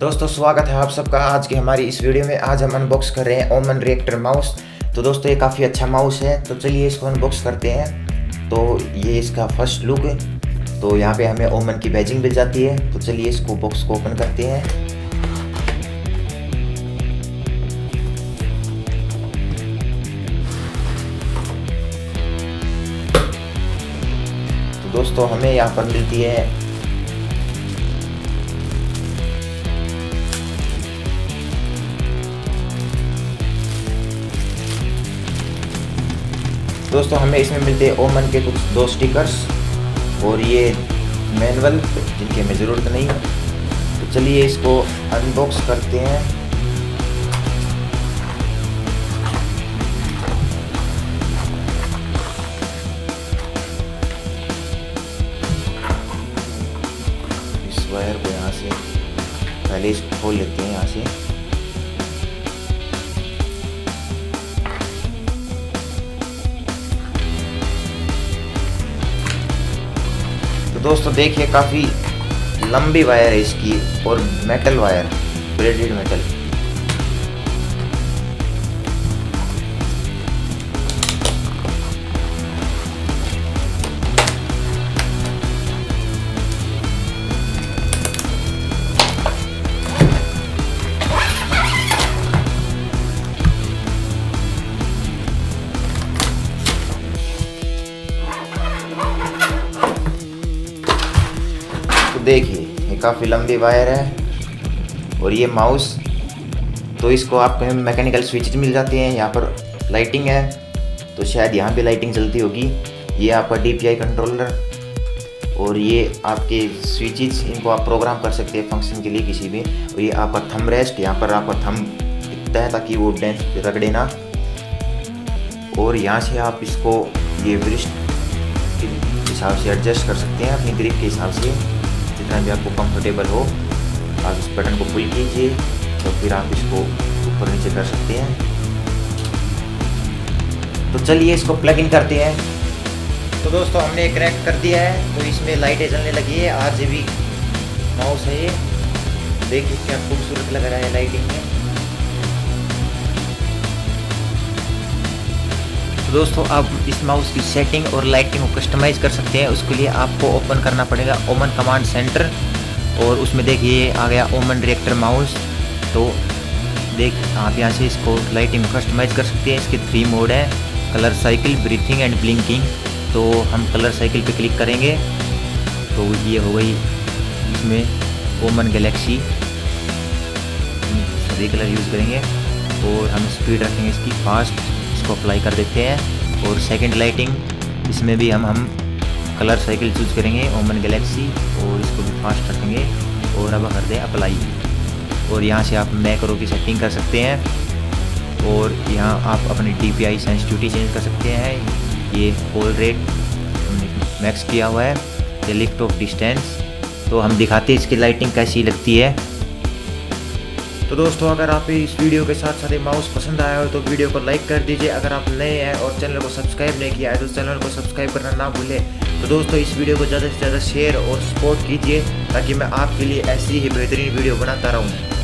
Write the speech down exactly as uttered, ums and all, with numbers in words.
दोस्तों स्वागत है आप सबका आज के हमारी इस वीडियो में। आज हम अनबॉक्स कर रहे हैं ओमन रिएक्टर माउस। तो दोस्तों ये काफ़ी अच्छा माउस है, तो चलिए इसको अनबॉक्स करते हैं। तो ये इसका फर्स्ट लुक है। तो यहाँ पे हमें ओमन की बैजिंग मिल जाती है। तो चलिए इसको बॉक्स को ओपन करते हैं। तो दोस्तों हमें यहाँ पर मिलती है दोस्तों हमें इसमें मिलते हैं ओमन के कुछ दो स्टिकर्स और ये मैनुअल जिनकी हमें ज़रूरत नहीं है। तो चलिए इसको अनबॉक्स करते हैं। इस वायर को यहाँ से पहले इसको खोल लेते हैं यहाँ से। तो दोस्तों देखिए काफ़ी लंबी वायर है इसकी और मेटल वायर, ब्रेडेड मेटल। देखिए ये काफ़ी लंबी वायर है और ये माउस। तो इसको आपको मैकेनिकल स्विचेज मिल जाते हैं। यहाँ पर लाइटिंग है, तो शायद यहाँ पे लाइटिंग चलती होगी। ये आपका डी पी आई कंट्रोलर और ये आपके स्विचेज, इनको आप प्रोग्राम कर सकते हैं फंक्शन के लिए किसी भी। और ये आपका थंब रेस्ट, यहाँ पर आपका थंब दिखता है ताकि वो डेंस रगड़े ना। और यहाँ से आप इसको ये वृष्ट के हिसाब से एडजस्ट कर सकते हैं अपनी ग्रिप के हिसाब से, जितना भी आपको कंफर्टेबल हो। आप इस बटन को पुल कीजिए तो फिर आप इसको ऊपर नीचे कर सकते हैं। तो चलिए इसको प्लग इन करते हैं। तो दोस्तों हमने कनेक्ट कर दिया है, तो इसमें लाइटें जलने लगी है। आर जी बी माउस है ये, देखिए क्या खूबसूरत लग रहा है लाइटिंग में। तो दोस्तों आप इस माउस की सेटिंग और लाइटिंग को कस्टमाइज़ कर सकते हैं। उसके लिए आपको ओपन करना पड़ेगा ओमन कमांड सेंटर, और उसमें देखिए आ गया ओमन रिएक्टर माउस। तो देख आप यहाँ से इसको लाइटिंग कस्टमाइज़ कर सकते हैं। इसके थ्री मोड हैं, colour cycle, breathing and blinking. तो हम कलर साइकिल पे क्लिक करेंगे। तो ये हो गई इसमें ओमन गैलेक्सी, सभी कलर यूज़ करेंगे। और हम स्पीड रखेंगे इसकी फास्ट, इसको अप्लाई कर देते हैं। और सेकंड लाइटिंग, इसमें भी हम हम कलर साइकिल चूज करेंगे ओमन गैलेक्सी, और इसको भी फास्ट रखेंगे। और अब कर दें अप्लाई। और यहाँ से आप मैक्रो की सेटिंग कर सकते हैं। और यहाँ आप अपनी D P I sensitivity change कर सकते हैं। ये होल रेट मैक्स किया हुआ है, ये लिफ्ट ऑफ डिस्टेंस। तो हम दिखाते हैं इसकी लाइटिंग कैसी लगती है। तो दोस्तों अगर आप इस वीडियो के साथ साथ माउस पसंद आया हो तो वीडियो को लाइक कर दीजिए। अगर आप नए हैं और चैनल को सब्सक्राइब नहीं किया है तो चैनल को सब्सक्राइब करना ना भूलें। तो दोस्तों इस वीडियो को ज़्यादा से ज़्यादा शेयर और सपोर्ट कीजिए ताकि मैं आपके लिए ऐसी ही बेहतरीन वीडियो बनाता रहूँ।